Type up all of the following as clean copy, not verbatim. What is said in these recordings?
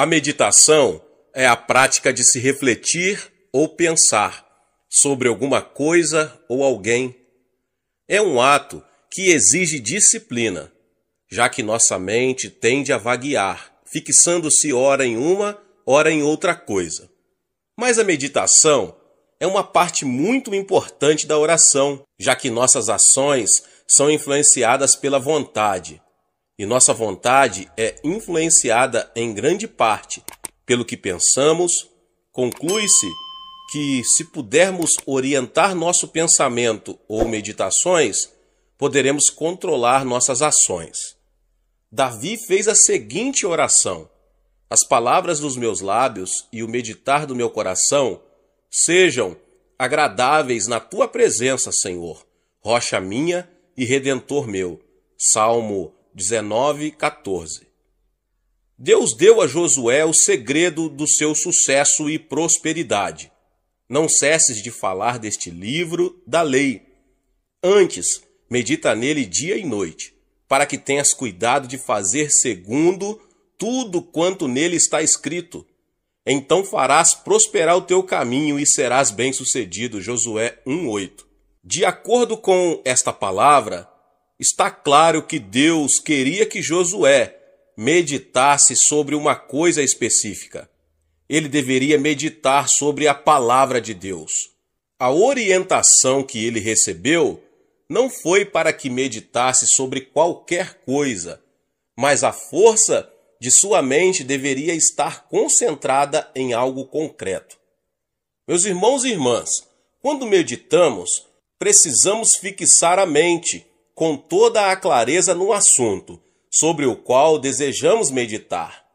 A meditação é a prática de se refletir ou pensar sobre alguma coisa ou alguém. É um ato que exige disciplina, já que nossa mente tende a vaguear, fixando-se ora em uma, ora em outra coisa. Mas a meditação é uma parte muito importante da oração, já que nossas ações são influenciadas pela vontade. E nossa vontade é influenciada em grande parte pelo que pensamos. Conclui-se que, se pudermos orientar nosso pensamento ou meditações, poderemos controlar nossas ações. Davi fez a seguinte oração: as palavras dos meus lábios e o meditar do meu coração sejam agradáveis na tua presença, Senhor, rocha minha e redentor meu. Salmo 19:14. Deus deu a Josué o segredo do seu sucesso e prosperidade. Não cesses de falar deste livro da lei. Antes, medita nele dia e noite, para que tenhas cuidado de fazer segundo tudo quanto nele está escrito. Então farás prosperar o teu caminho e serás bem-sucedido. Josué 1:8. De acordo com esta palavra, está claro que Deus queria que Josué meditasse sobre uma coisa específica. Ele deveria meditar sobre a palavra de Deus. A orientação que ele recebeu não foi para que meditasse sobre qualquer coisa, mas a força de sua mente deveria estar concentrada em algo concreto. Meus irmãos e irmãs, quando meditamos, precisamos fixar a mente com toda a clareza no assunto sobre o qual desejamos meditar.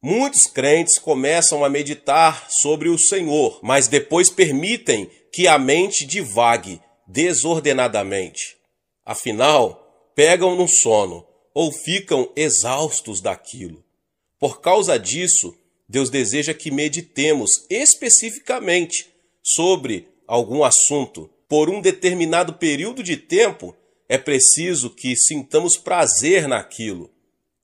Muitos crentes começam a meditar sobre o Senhor, mas depois permitem que a mente divague desordenadamente. Afinal, pegam no sono ou ficam exaustos daquilo. Por causa disso, Deus deseja que meditemos especificamente sobre algum assunto. Por um determinado período de tempo, é preciso que sintamos prazer naquilo.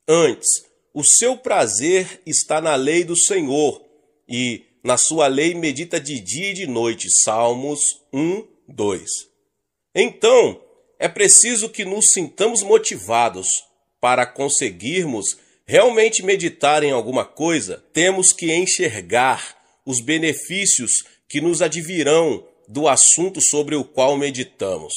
Antes, o seu prazer está na lei do Senhor, e na sua lei medita de dia e de noite. Salmos 1:2. Então, é preciso que nos sintamos motivados para conseguirmos realmente meditar em alguma coisa. Temos que enxergar os benefícios que nos advirão do assunto sobre o qual meditamos.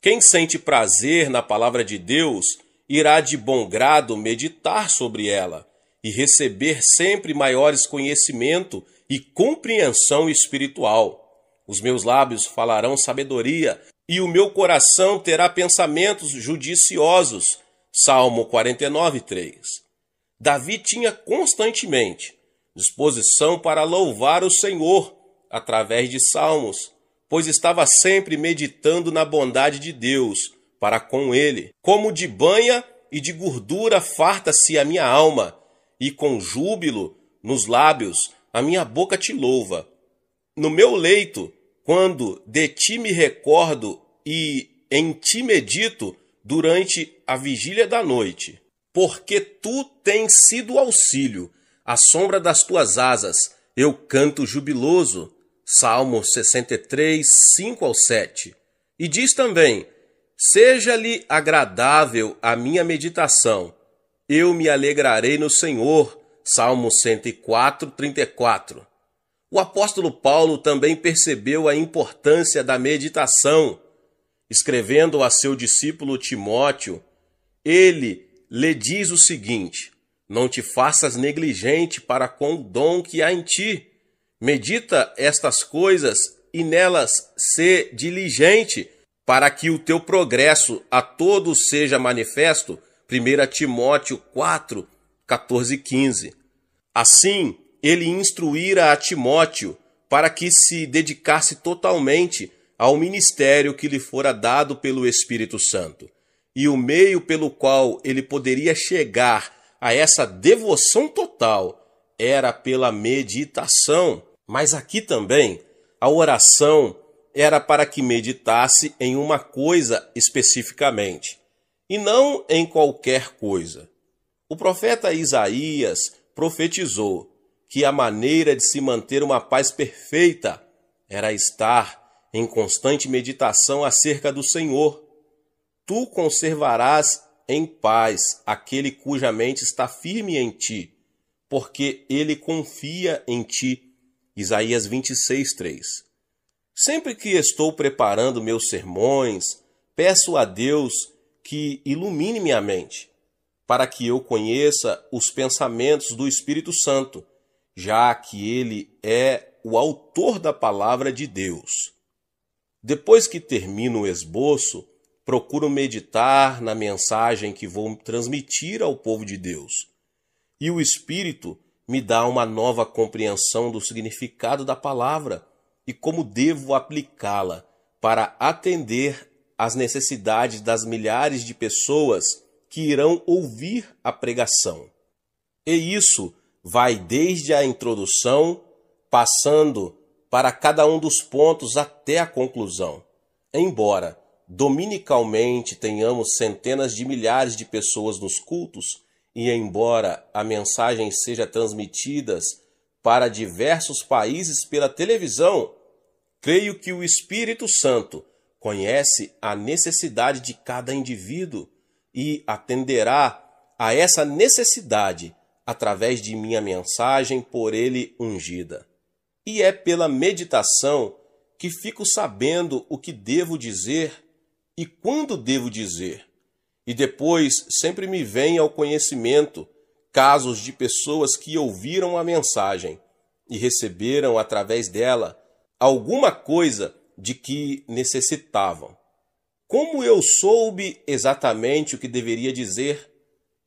Quem sente prazer na palavra de Deus irá de bom grado meditar sobre ela e receber sempre maiores conhecimento e compreensão espiritual. Os meus lábios falarão sabedoria e o meu coração terá pensamentos judiciosos. Salmo 49:3. Davi tinha constantemente disposição para louvar o Senhor através de salmos, pois estava sempre meditando na bondade de Deus para com ele. Como de banha e de gordura farta-se a minha alma, e com júbilo nos lábios a minha boca te louva. No meu leito, quando de ti me recordo e em ti medito durante a vigília da noite, porque tu tens sido auxílio, à sombra das tuas asas eu canto jubiloso. Salmo 63:5-7. E diz também: seja-lhe agradável a minha meditação, eu me alegrarei no Senhor. Salmo 104:34. O apóstolo Paulo também percebeu a importância da meditação. Escrevendo a seu discípulo Timóteo, ele lhe diz o seguinte: não te faças negligente para com o dom que há em ti. Medita estas coisas e nelas sê diligente, para que o teu progresso a todos seja manifesto. 1 Timóteo 4:14-15. Assim, ele instruíra a Timóteo para que se dedicasse totalmente ao ministério que lhe fora dado pelo Espírito Santo, e o meio pelo qual ele poderia chegar a essa devoção total era pela meditação. Mas aqui também, a oração era para que meditasse em uma coisa especificamente, e não em qualquer coisa. O profeta Isaías profetizou que a maneira de se manter uma paz perfeita era estar em constante meditação acerca do Senhor. Tu conservarás em paz aquele cuja mente está firme em ti, porque ele confia em ti. Isaías 26, 3. Sempre que estou preparando meus sermões, peço a Deus que ilumine minha mente, para que eu conheça os pensamentos do Espírito Santo, já que ele é o autor da palavra de Deus. Depois que termino o esboço, procuro meditar na mensagem que vou transmitir ao povo de Deus. E o Espírito me dá uma nova compreensão do significado da palavra e como devo aplicá-la para atender às necessidades das milhares de pessoas que irão ouvir a pregação. E isso vai desde a introdução, passando para cada um dos pontos até a conclusão. Embora dominicalmente tenhamos centenas de milhares de pessoas nos cultos, e embora a mensagem seja transmitida para diversos países pela televisão, creio que o Espírito Santo conhece a necessidade de cada indivíduo e atenderá a essa necessidade através de minha mensagem por ele ungida. E é pela meditação que fico sabendo o que devo dizer e quando devo dizer. E depois sempre me vem ao conhecimento casos de pessoas que ouviram a mensagem e receberam através dela alguma coisa de que necessitavam. Como eu soube exatamente o que deveria dizer?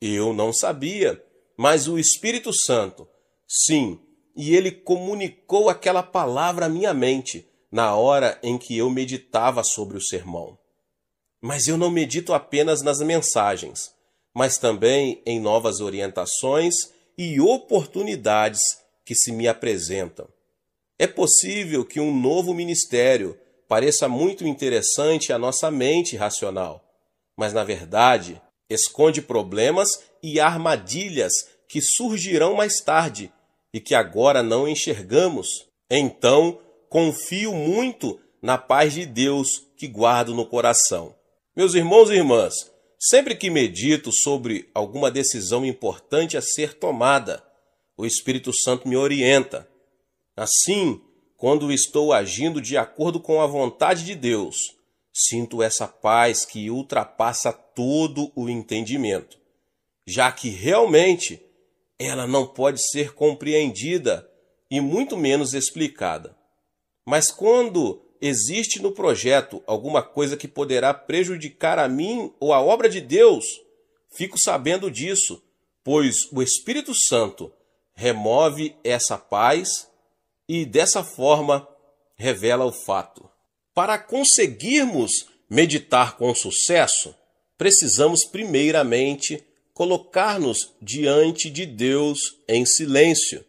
Eu não sabia, mas o Espírito Santo, sim, e ele comunicou aquela palavra à minha mente na hora em que eu meditava sobre o sermão. Mas eu não medito apenas nas mensagens, mas também em novas orientações e oportunidades que se me apresentam. É possível que um novo ministério pareça muito interessante à nossa mente racional, mas na verdade esconde problemas e armadilhas que surgirão mais tarde, e que agora não enxergamos. Então, confio muito na paz de Deus que guardo no coração. Meus irmãos e irmãs, sempre que medito sobre alguma decisão importante a ser tomada, o Espírito Santo me orienta. Assim, quando estou agindo de acordo com a vontade de Deus, sinto essa paz que ultrapassa todo o entendimento, já que realmente ela não pode ser compreendida e muito menos explicada. Mas quando existe no projeto alguma coisa que poderá prejudicar a mim ou a obra de Deus, fico sabendo disso, pois o Espírito Santo remove essa paz e, dessa forma, revela o fato. Para conseguirmos meditar com sucesso, precisamos primeiramente colocar-nos diante de Deus em silêncio.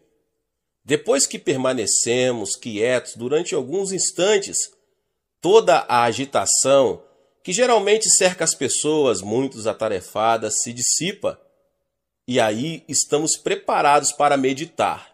Depois que permanecemos quietos durante alguns instantes, toda a agitação que geralmente cerca as pessoas muito atarefadas se dissipa, e aí estamos preparados para meditar.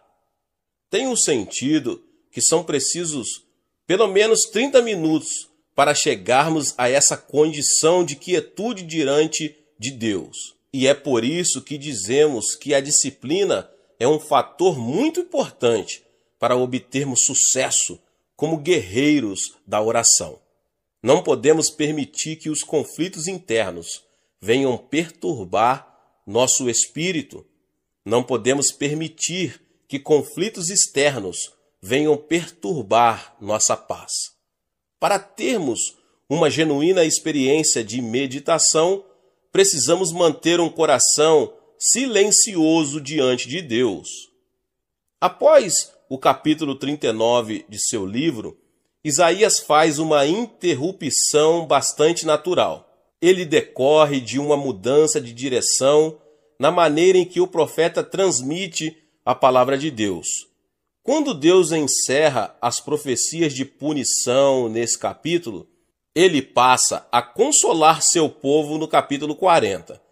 Tem um sentido que são precisos pelo menos 30 minutos para chegarmos a essa condição de quietude diante de Deus. E é por isso que dizemos que a disciplina é um fator muito importante para obtermos sucesso como guerreiros da oração. Não podemos permitir que os conflitos internos venham perturbar nosso espírito. Não podemos permitir que conflitos externos venham perturbar nossa paz. Para termos uma genuína experiência de meditação, precisamos manter um coração silencioso diante de Deus. Após o capítulo 39 de seu livro, Isaías faz uma interrupção bastante natural. Ele decorre de uma mudança de direção na maneira em que o profeta transmite a palavra de Deus. Quando Deus encerra as profecias de punição nesse capítulo, ele passa a consolar seu povo no capítulo 40.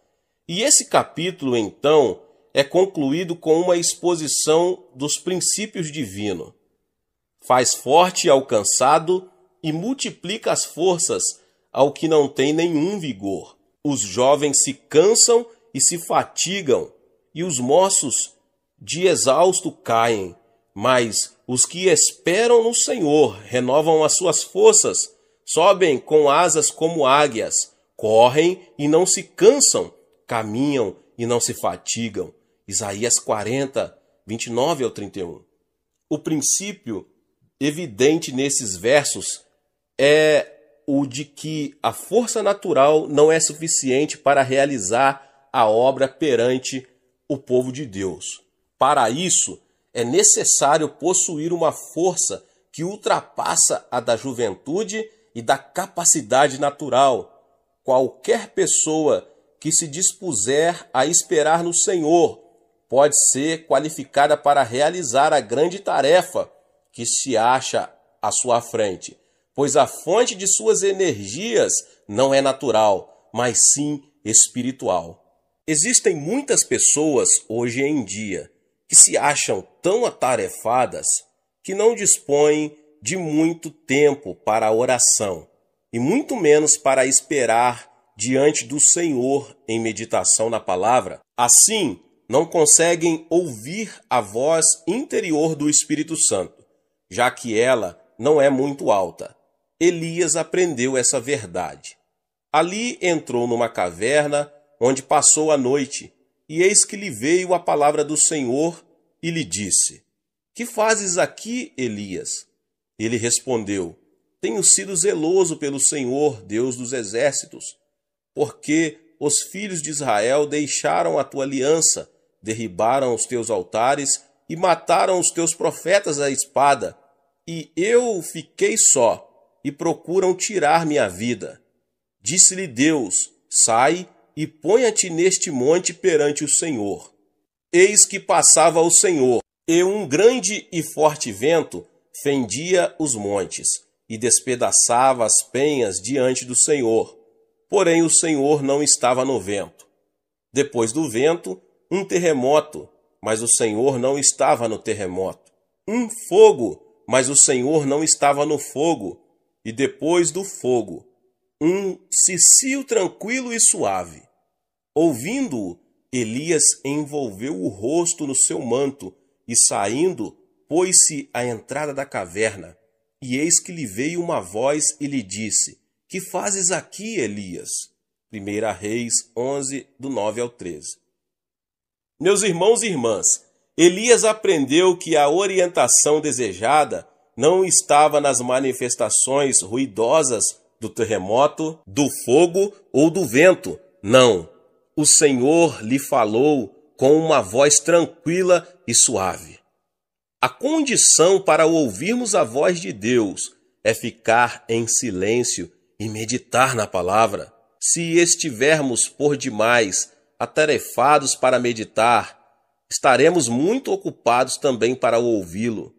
E esse capítulo, então, é concluído com uma exposição dos princípios divinos. Faz forte ao cansado e multiplica as forças ao que não tem nenhum vigor. Os jovens se cansam e se fatigam, e os moços de exausto caem. Mas os que esperam no Senhor renovam as suas forças, sobem com asas como águias, correm e não se cansam, caminham e não se fatigam. Isaías 40, 29 ao 31. O princípio evidente nesses versos é o de que a força natural não é suficiente para realizar a obra perante o povo de Deus. Para isso, é necessário possuir uma força que ultrapassa a da juventude e da capacidade natural. Qualquer pessoa que se dispuser a esperar no Senhor pode ser qualificada para realizar a grande tarefa que se acha à sua frente, pois a fonte de suas energias não é natural, mas sim espiritual. Existem muitas pessoas hoje em dia que se acham tão atarefadas que não dispõem de muito tempo para a oração e muito menos para esperar diante do Senhor em meditação na palavra. Assim, não conseguem ouvir a voz interior do Espírito Santo, já que ela não é muito alta. Elias aprendeu essa verdade. Ali entrou numa caverna onde passou a noite, e eis que lhe veio a palavra do Senhor e lhe disse: "Que fazes aqui, Elias?" Ele respondeu: "Tenho sido zeloso pelo Senhor, Deus dos exércitos, porque os filhos de Israel deixaram a tua aliança, derribaram os teus altares e mataram os teus profetas à espada, e eu fiquei só, e procuram tirar minha vida." Disse-lhe Deus: "Sai e ponha-te neste monte perante o Senhor." Eis que passava o Senhor, e um grande e forte vento fendia os montes e despedaçava as penhas diante do Senhor. Porém o Senhor não estava no vento. Depois do vento, um terremoto, mas o Senhor não estava no terremoto. Um fogo, mas o Senhor não estava no fogo. E depois do fogo, um cicio tranquilo e suave. Ouvindo-o, Elias envolveu o rosto no seu manto e, saindo, pôs-se à entrada da caverna. E eis que lhe veio uma voz e lhe disse: "Que fazes aqui, Elias?" 1 Reis 11, do 9 ao 13. Meus irmãos e irmãs, Elias aprendeu que a orientação desejada não estava nas manifestações ruidosas do terremoto, do fogo ou do vento. Não. O Senhor lhe falou com uma voz tranquila e suave. A condição para ouvirmos a voz de Deus é ficar em silêncio e meditar na palavra. Se estivermos por demais atarefados para meditar, estaremos muito ocupados também para ouvi-lo.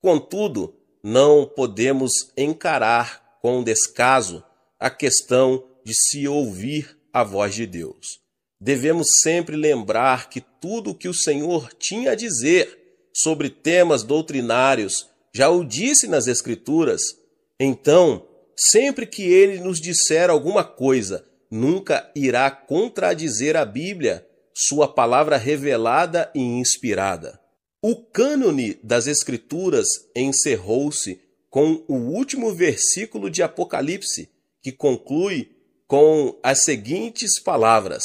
Contudo, não podemos encarar com descaso a questão de se ouvir a voz de Deus. Devemos sempre lembrar que tudo o que o Senhor tinha a dizer sobre temas doutrinários já o disse nas Escrituras. Então, sempre que ele nos disser alguma coisa, nunca irá contradizer a Bíblia, sua palavra revelada e inspirada. O cânone das Escrituras encerrou-se com o último versículo de Apocalipse, que conclui com as seguintes palavras: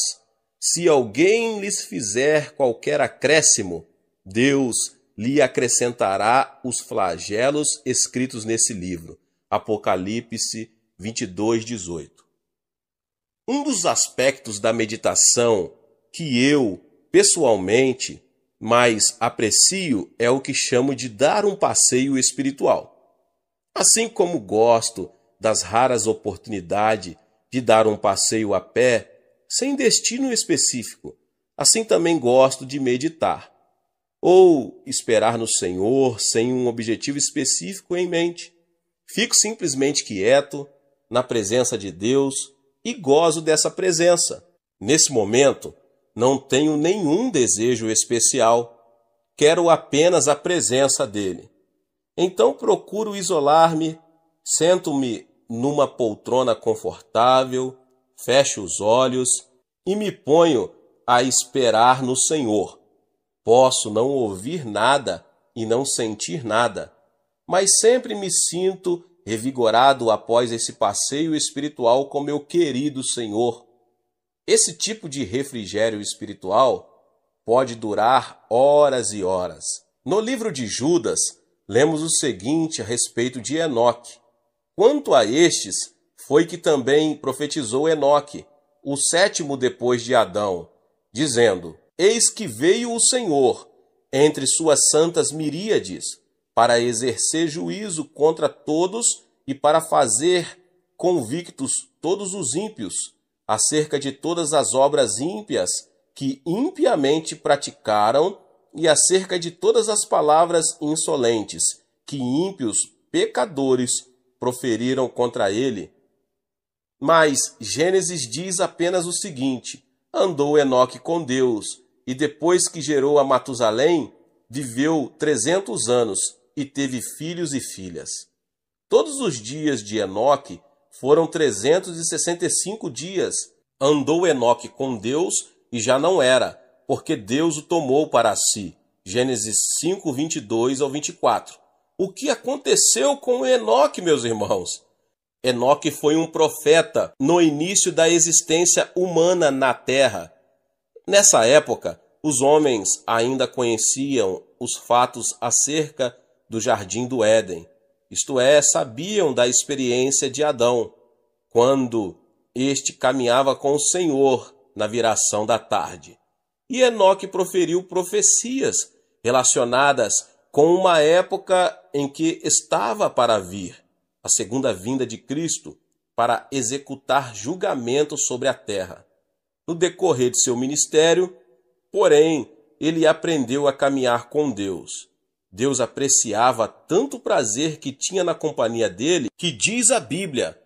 "Se alguém lhes fizer qualquer acréscimo, Deus lhe acrescentará os flagelos escritos nesse livro." Apocalipse 22, 18. Um dos aspectos da meditação que eu, pessoalmente, mais aprecio é o que chamo de dar um passeio espiritual. Assim como gosto das raras oportunidades de dar um passeio a pé, sem destino específico, assim também gosto de meditar, ou esperar no Senhor sem um objetivo específico em mente. Fico simplesmente quieto na presença de Deus e gozo dessa presença. Nesse momento, não tenho nenhum desejo especial, quero apenas a presença dele. Então procuro isolar-me, sento-me numa poltrona confortável, fecho os olhos e me ponho a esperar no Senhor. Posso não ouvir nada e não sentir nada, mas sempre me sinto revigorado após esse passeio espiritual com meu querido Senhor. Esse tipo de refrigério espiritual pode durar horas e horas. No livro de Judas, lemos o seguinte a respeito de Enoque. Quanto a estes, foi que também profetizou Enoque, o sétimo depois de Adão, dizendo: Eis que veio o Senhor, entre suas santas miríades, para exercer juízo contra todos e para fazer convictos todos os ímpios, acerca de todas as obras ímpias que impiamente praticaram e acerca de todas as palavras insolentes que ímpios pecadores proferiram contra ele. Mas Gênesis diz apenas o seguinte: andou Enoque com Deus, e depois que gerou a Matusalém, viveu 300 anos e teve filhos e filhas. Todos os dias de Enoque foram 365 dias. Andou Enoque com Deus e já não era, porque Deus o tomou para si. Gênesis 5, 22 ao 24. O que aconteceu com Enoque, meus irmãos? Enoque foi um profeta no início da existência humana na Terra. Nessa época, os homens ainda conheciam os fatos acerca do Jardim do Éden, isto é, sabiam da experiência de Adão, quando este caminhava com o Senhor na viração da tarde. E Enoque proferiu profecias relacionadas com uma época em que estava para vir a segunda vinda de Cristo para executar julgamento sobre a terra. No decorrer de seu ministério, porém, ele aprendeu a caminhar com Deus. Deus apreciava tanto o prazer que tinha na companhia dele, que diz a Bíblia,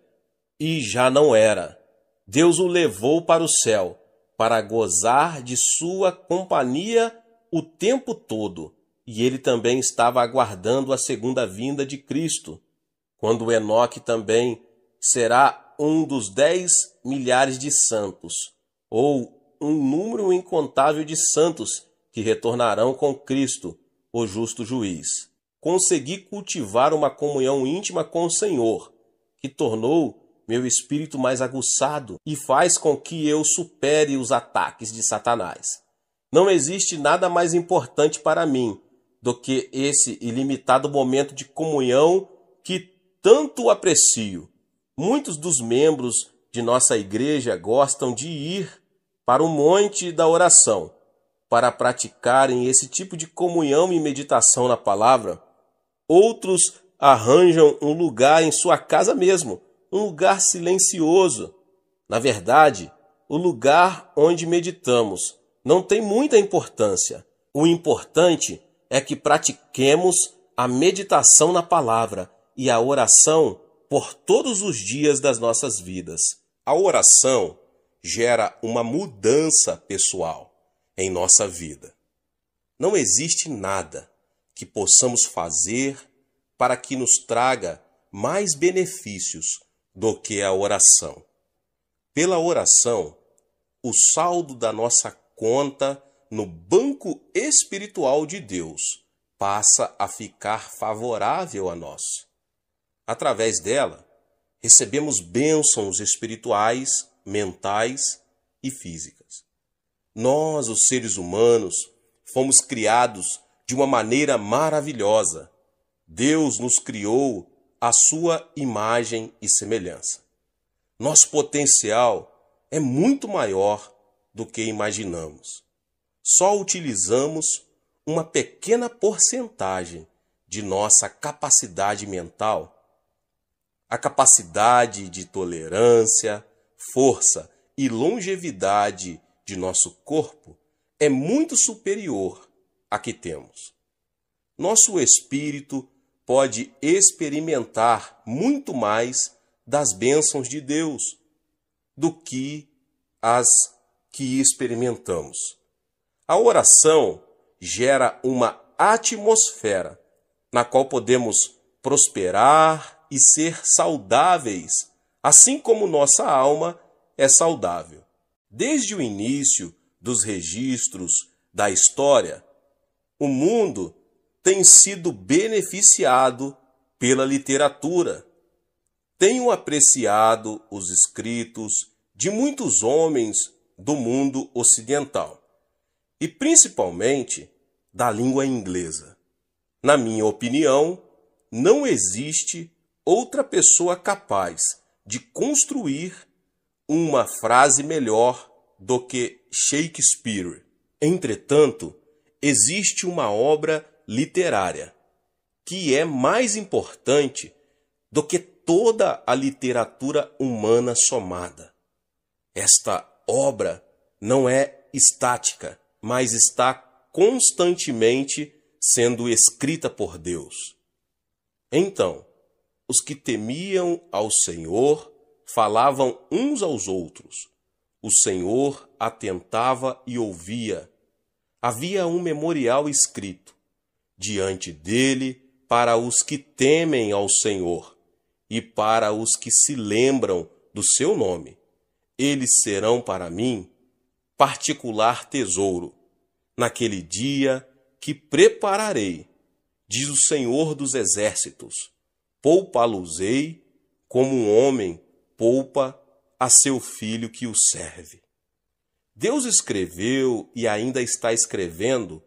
e já não era. Deus o levou para o céu, para gozar de sua companhia o tempo todo. E ele também estava aguardando a segunda vinda de Cristo, quando Enoque também será um dos 10 milhares de santos, ou um número incontável de santos que retornarão com Cristo, o justo juiz. Consegui cultivar uma comunhão íntima com o Senhor, que tornou meu espírito mais aguçado e faz com que eu supere os ataques de Satanás. Não existe nada mais importante para mim do que esse ilimitado momento de comunhão que tanto aprecio. Muitos dos membros de nossa igreja gostam de ir para o monte da oração, para praticarem esse tipo de comunhão e meditação na palavra. Outros arranjam um lugar em sua casa mesmo, um lugar silencioso. Na verdade, o lugar onde meditamos não tem muita importância. O importante é que pratiquemos a meditação na palavra e a oração por todos os dias das nossas vidas. A oração gera uma mudança pessoal em nossa vida. Não existe nada que possamos fazer para que nos traga mais benefícios do que a oração. Pela oração, o saldo da nossa conta no banco espiritual de Deus passa a ficar favorável a nós. Através dela, recebemos bênçãos espirituais, mentais e físicas. Nós, os seres humanos, fomos criados de uma maneira maravilhosa. Deus nos criou à sua imagem e semelhança. Nosso potencial é muito maior do que imaginamos. Só utilizamos uma pequena porcentagem de nossa capacidade mental. A capacidade de tolerância, força e longevidade de nosso corpo é muito superior à que temos. Nosso espírito pode experimentar muito mais das bênçãos de Deus do que as que experimentamos. A oração gera uma atmosfera na qual podemos prosperar e ser saudáveis, assim como nossa alma é saudável. Desde o início dos registros da história, o mundo tem sido beneficiado pela literatura. Tenho apreciado os escritos de muitos homens do mundo ocidental e principalmente da língua inglesa. Na minha opinião, não existe outra pessoa capaz de construir uma frase melhor do que Shakespeare. Entretanto, existe uma obra literária que é mais importante do que toda a literatura humana somada. Esta obra não é estática, mas está constantemente sendo escrita por Deus. Então, os que temiam ao Senhor falavam uns aos outros. O Senhor atentava e ouvia. Havia um memorial escrito diante dele para os que temem ao Senhor e para os que se lembram do seu nome. Eles serão para mim particular tesouro naquele dia que prepararei, diz o Senhor dos Exércitos. Poupa-los-ei como um homem poupa a seu filho que o serve. Deus escreveu e ainda está escrevendo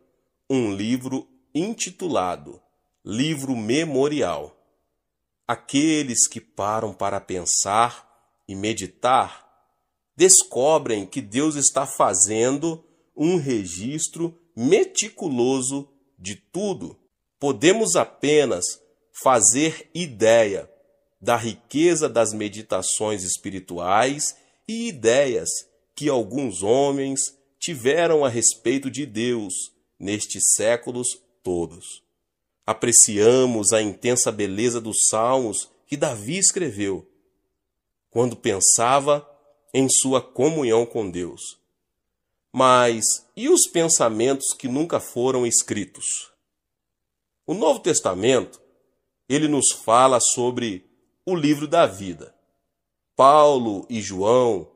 um livro intitulado Livro Memorial. Aqueles que param para pensar e meditar descobrem que Deus está fazendo um registro meticuloso de tudo. Podemos apenas fazer ideia da riqueza das meditações espirituais e ideias que alguns homens tiveram a respeito de Deus nestes séculos todos. Apreciamos a intensa beleza dos salmos que Davi escreveu quando pensava em sua comunhão com Deus. Mas e os pensamentos que nunca foram escritos? O Novo Testamento, ele nos fala sobre o livro da vida. Paulo e João,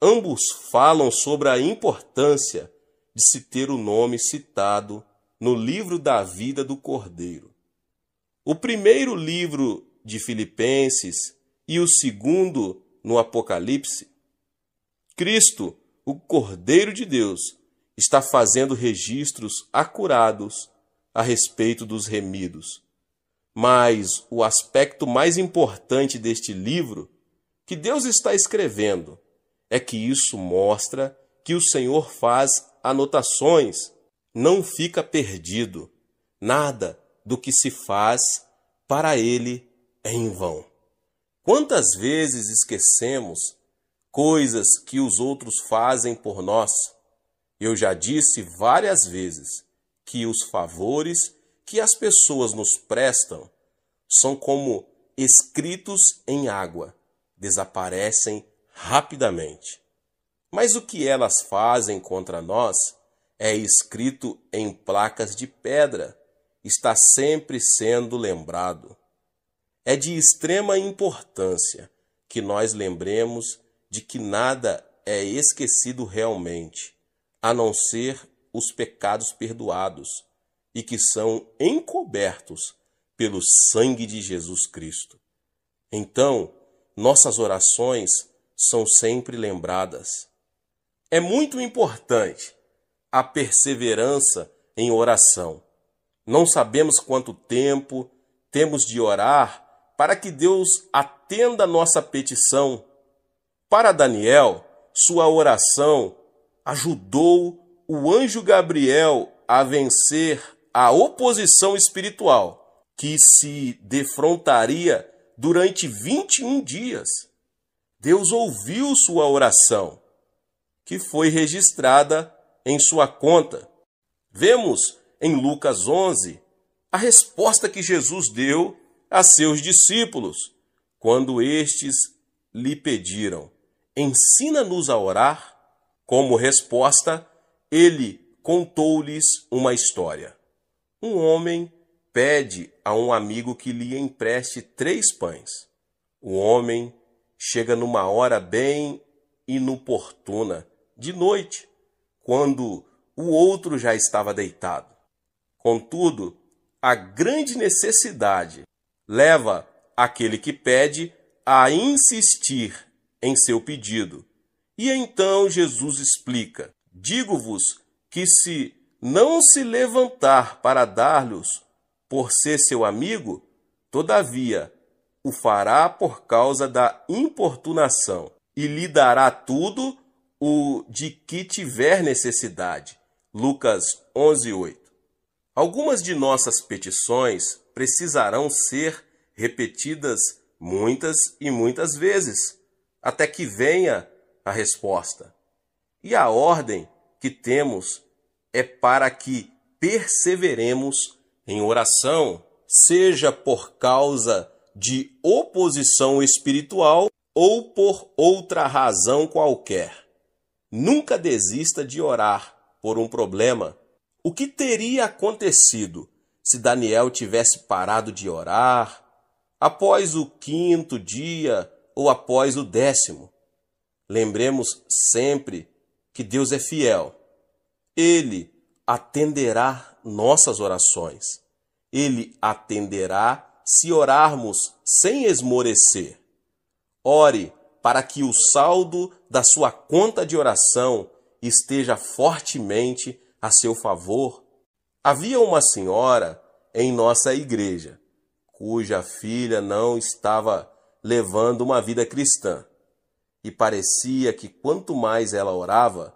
ambos falam sobre a importância de se ter o nome citado no livro da vida do Cordeiro. O primeiro livro de Filipenses e o segundo no Apocalipse, Cristo, o Cordeiro de Deus, está fazendo registros acurados a respeito dos remidos. Mas o aspecto mais importante deste livro que Deus está escrevendo é que isso mostra que o Senhor faz anotações, não fica perdido, nada do que se faz para ele é em vão. Quantas vezes esquecemos coisas que os outros fazem por nós? Eu já disse várias vezes que os favores que as pessoas nos prestam são como escritos em água, desaparecem rapidamente. Mas o que elas fazem contra nós é escrito em placas de pedra, está sempre sendo lembrado. É de extrema importância que nós lembremos de que nada é esquecido realmente, a não ser os pecados perdoados, e que são encobertos pelo sangue de Jesus Cristo. Então, nossas orações são sempre lembradas. É muito importante a perseverança em oração. Não sabemos quanto tempo temos de orar para que Deus atenda a nossa petição. Para Daniel, sua oração ajudou o anjo Gabriel a vencer a oposição espiritual que se defrontaria durante 21 dias. Deus ouviu sua oração, que foi registrada em sua conta. Vemos em Lucas 11 a resposta que Jesus deu a seus discípulos quando estes lhe pediram: ensina-nos a orar, Como resposta, ele contou-lhes uma história. Um homem pede a um amigo que lhe empreste 3 pães. O homem chega numa hora bem inoportuna, de noite, quando o outro já estava deitado. Contudo, a grande necessidade leva aquele que pede a insistir em seu pedido. E então Jesus explica: digo-vos que se não se levantar para dar-lhes por ser seu amigo, todavia o fará por causa da importunação, e lhe dará tudo o de que tiver necessidade. Lucas 11:8. Algumas de nossas petições precisarão ser repetidas muitas e muitas vezes, até que venha a resposta. E a ordem que temos é para que perseveremos em oração, seja por causa de oposição espiritual ou por outra razão qualquer. Nunca desista de orar por um problema. O que teria acontecido se Daniel tivesse parado de orar após o 5º dia ou após o 10º? Lembremos sempre que Deus é fiel. Ele atenderá nossas orações. Ele atenderá se orarmos sem esmorecer. Ore para que o saldo da sua conta de oração esteja fortemente a seu favor. Havia uma senhora em nossa igreja, cuja filha não estava levando uma vida cristã. E parecia que quanto mais ela orava,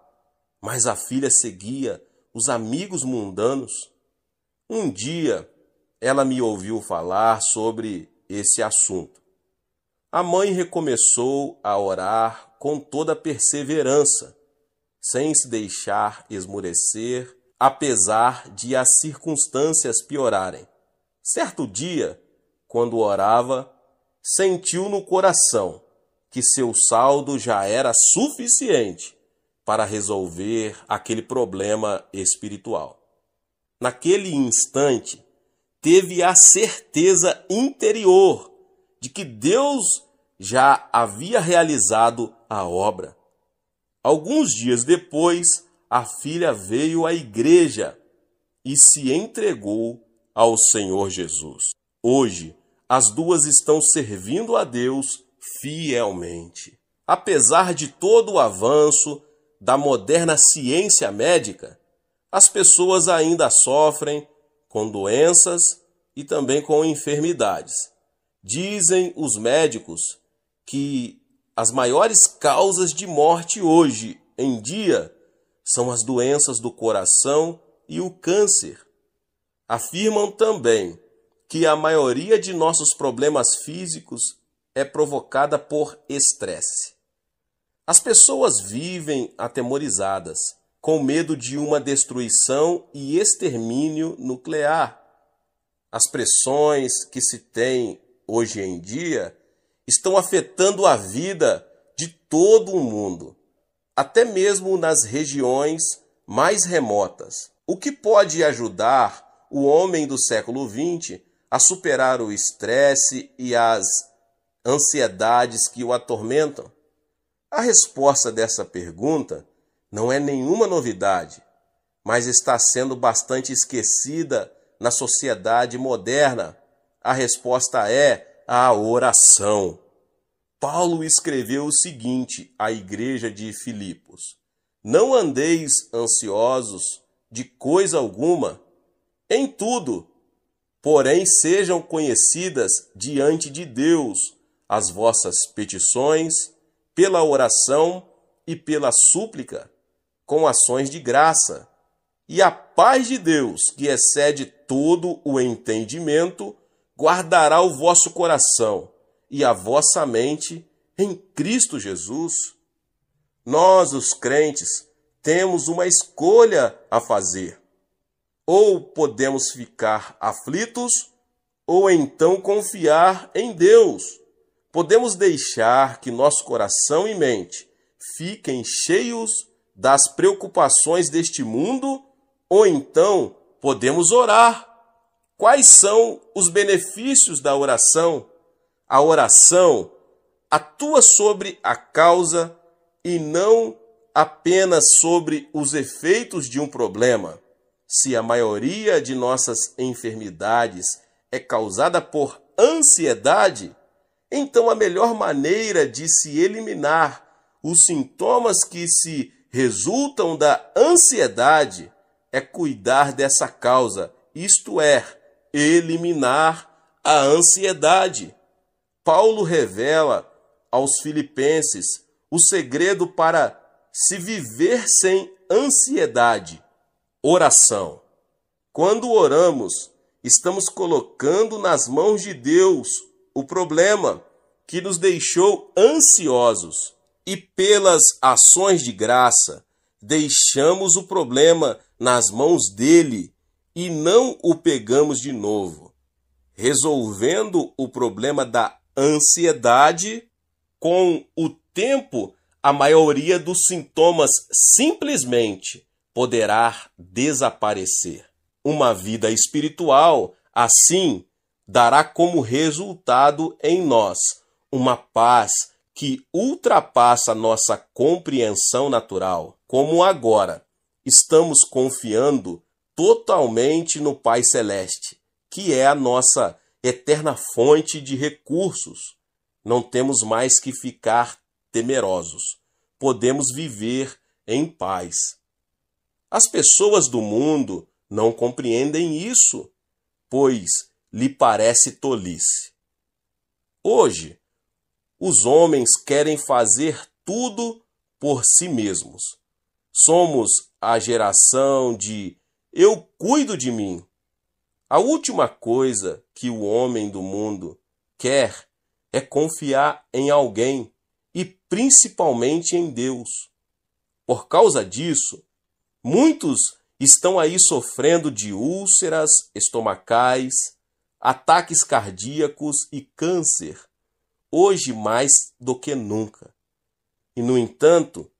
mais a filha seguia os amigos mundanos. Um dia, ela me ouviu falar sobre esse assunto. A mãe recomeçou a orar com toda perseverança, sem se deixar esmorecer, apesar de as circunstâncias piorarem. Certo dia, quando orava, sentiu no coração que seu saldo já era suficiente para resolver aquele problema espiritual. Naquele instante, teve a certeza interior de que Deus já havia realizado a obra. Alguns dias depois, a filha veio à igreja e se entregou ao Senhor Jesus. Hoje, as duas estão servindo a Deus fielmente. Apesar de todo o avanço da moderna ciência médica, as pessoas ainda sofrem com doenças e também com enfermidades. Dizem os médicos que as maiores causas de morte hoje em dia são as doenças do coração e o câncer. Afirmam também que a maioria de nossos problemas físicos é provocada por estresse. As pessoas vivem atemorizadas, com medo de uma destruição e extermínio nuclear. As pressões que se têm hoje em dia estão afetando a vida de todo o mundo, até mesmo nas regiões mais remotas. O que pode ajudar o homem do século XX a superar o estresse e as ansiedades que o atormentam? A resposta dessa pergunta não é nenhuma novidade, mas está sendo bastante esquecida na sociedade moderna. A resposta é a oração. Paulo escreveu o seguinte à igreja de Filipos: não andeis ansiosos de coisa alguma, em tudo, porém sejam conhecidas diante de Deus as vossas petições, pela oração e pela súplica, com ações de graça, e a paz de Deus, que excede todo o entendimento, guardará o vosso coração e a vossa mente em Cristo Jesus. Nós, os crentes, temos uma escolha a fazer. Ou podemos ficar aflitos, ou então confiar em Deus. Podemos deixar que nosso coração e mente fiquem cheios das preocupações deste mundo, ou então podemos orar. Quais são os benefícios da oração? A oração atua sobre a causa e não apenas sobre os efeitos de um problema. Se a maioria de nossas enfermidades é causada por ansiedade, então a melhor maneira de se eliminar os sintomas que se resultam da ansiedade é cuidar dessa causa, isto é, eliminar a ansiedade. Paulo revela aos filipenses o segredo para se viver sem ansiedade: oração. Quando oramos, estamos colocando nas mãos de Deus o problema que nos deixou ansiosos e, pelas ações de graça, deixamos o problema nas mãos dele e não o pegamos de novo, resolvendo o problema da ansiedade. Com o tempo, a maioria dos sintomas simplesmente poderá desaparecer. Uma vida espiritual, assim, dará como resultado em nós uma paz que ultrapassa nossa compreensão natural. Como agora estamos confiando totalmente no Pai Celeste, que é a nossa eterna fonte de recursos, não temos mais que ficar temerosos. Podemos viver em paz. As pessoas do mundo não compreendem isso, pois lhe parece tolice. Hoje, os homens querem fazer tudo por si mesmos. Somos a geração de "eu cuido de mim". A última coisa que o homem do mundo quer é confiar em alguém e principalmente em Deus. Por causa disso, muitos estão aí sofrendo de úlceras estomacais, ataques cardíacos e câncer, hoje mais do que nunca. E, no entanto,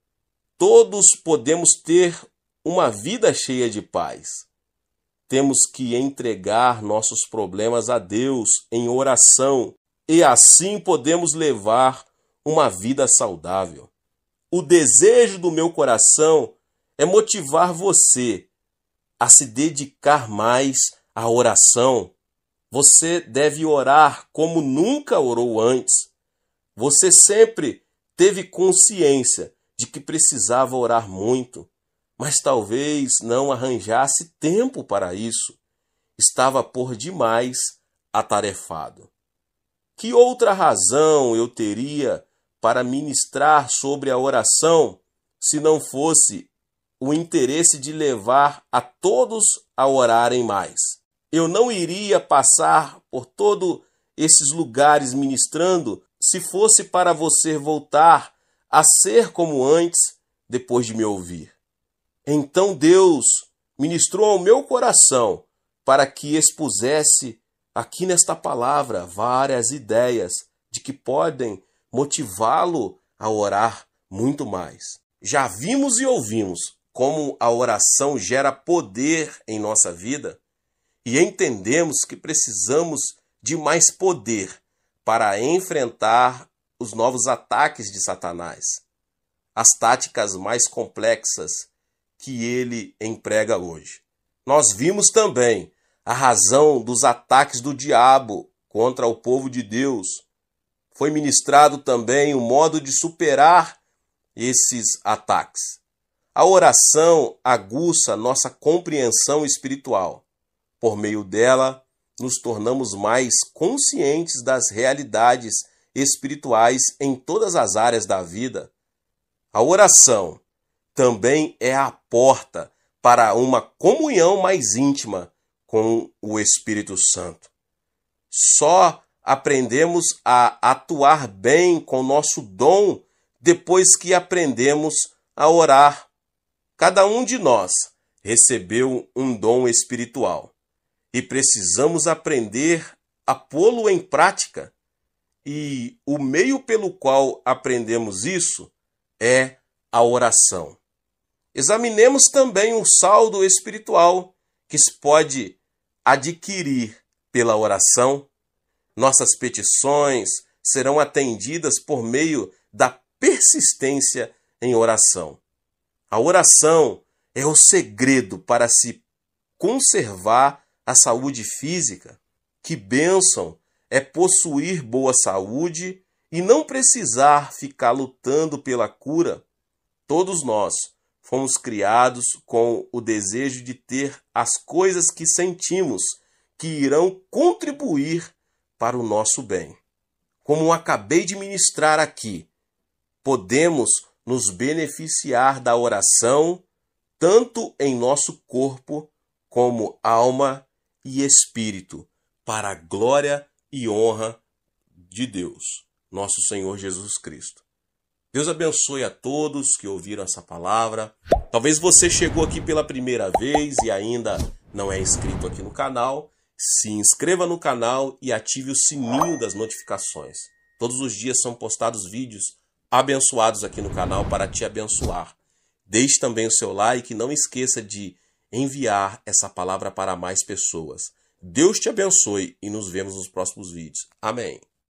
todos podemos ter uma vida cheia de paz. Temos que entregar nossos problemas a Deus em oração e assim podemos levar uma vida saudável. O desejo do meu coração é motivar você a se dedicar mais à oração. Você deve orar como nunca orou antes. Você sempre teve consciência de que precisava orar muito, mas talvez não arranjasse tempo para isso. Estava por demais atarefado. Que outra razão eu teria para ministrar sobre a oração se não fosse o interesse de levar a todos a orarem mais? Eu não iria passar por todos esses lugares ministrando se fosse para você voltar a ser como antes depois de me ouvir. Então Deus ministrou ao meu coração para que expusesse aqui nesta palavra várias ideias de que podem motivá-lo a orar muito mais. Já vimos e ouvimos como a oração gera poder em nossa vida e entendemos que precisamos de mais poder para enfrentar os novos ataques de Satanás, as táticas mais complexas que ele emprega hoje. Nós vimos também a razão dos ataques do diabo contra o povo de Deus. Foi ministrado também o modo de superar esses ataques. A oração aguça nossa compreensão espiritual. Por meio dela, nos tornamos mais conscientes das realidades espirituais em todas as áreas da vida. A oração também é a porta para uma comunhão mais íntima com o Espírito Santo. Só aprendemos a atuar bem com nosso dom depois que aprendemos a orar. Cada um de nós recebeu um dom espiritual e precisamos aprender a pô-lo em prática. E o meio pelo qual aprendemos isso é a oração. examinemos também o saldo espiritual que se pode adquirir pela oração. Nossas petições serão atendidas por meio da persistência em oração. A oração é o segredo para se conservar a saúde física. Que bênção é possuir boa saúde e não precisar ficar lutando pela cura. Todos nós fomos criados com o desejo de ter as coisas que sentimos que irão contribuir para o nosso bem. Como acabei de ministrar aqui, podemos nos beneficiar da oração tanto em nosso corpo como alma e espírito, para a glória e honra de Deus, nosso Senhor Jesus Cristo. Deus abençoe a todos que ouviram essa palavra. Talvez você chegou aqui pela primeira vez e ainda não é inscrito aqui no canal. Se inscreva no canal e ative o sininho das notificações. Todos os dias são postados vídeos abençoados aqui no canal para te abençoar. Deixe também o seu like e não esqueça de enviar essa palavra para mais pessoas. Deus te abençoe e nos vemos nos próximos vídeos. Amém.